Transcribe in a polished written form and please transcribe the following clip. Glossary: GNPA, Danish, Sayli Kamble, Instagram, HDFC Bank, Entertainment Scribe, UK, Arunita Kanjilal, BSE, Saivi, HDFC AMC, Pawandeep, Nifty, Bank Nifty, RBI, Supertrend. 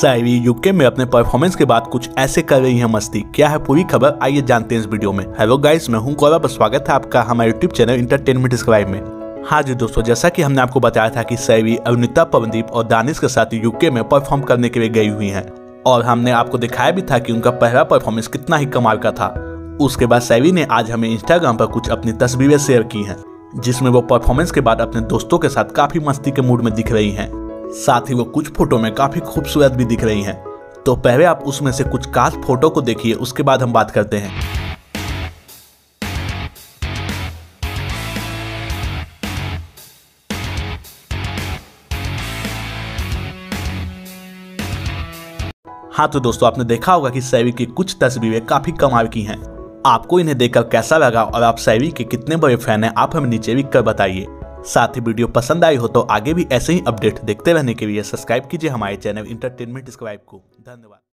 साइवी UK में अपने performance के बाद कुछ ऐसे कर रही है मस्ती, क्या है पूरी खबर आइए जानते हैं इस वीडियो में। हेलो गाइस, मैं हूं गौरव, स्वागत है आपका हमारे यूट्यूब चैनल इंटरटेनमेंट स्क्राइब में। हाँ जी दोस्तों, जैसा कि हमने आपको बताया था कि साइवी अरुणिता, पवनदीप और दानिश के साथ यूके में परफॉर्म करने के लिए गई हुई है और हमने आपको दिखाया भी था कि उनका पहला परफॉर्मेंस कितना ही कमाल का था। उसके बाद साइवी ने आज हमें इंस्टाग्राम पर कुछ अपनी तस्वीरें शेयर की हैं जिसमें वो परफॉर्मेंस के बाद अपने दोस्तों के साथ काफी मस्ती के मूड में दिख रही हैं। साथ ही वो कुछ फोटो में काफी खूबसूरत भी दिख रही हैं। तो पहले आप उसमें से कुछ खास फोटो को देखिए, उसके बाद हम बात करते हैं। हाँ तो दोस्तों, आपने देखा होगा कि सैवी की कुछ तस्वीरें काफी कमाल की हैं। आपको इन्हें देखकर कैसा लगा और आप सैवी के कितने बड़े फैन हैं, आप हमें नीचे लिख कर बताइए। साथ ही वीडियो पसंद आई हो तो आगे भी ऐसे ही अपडेट देखते रहने के लिए सब्सक्राइब कीजिए हमारे चैनल इंटरटेनमेंट स्क्राइब को। धन्यवाद।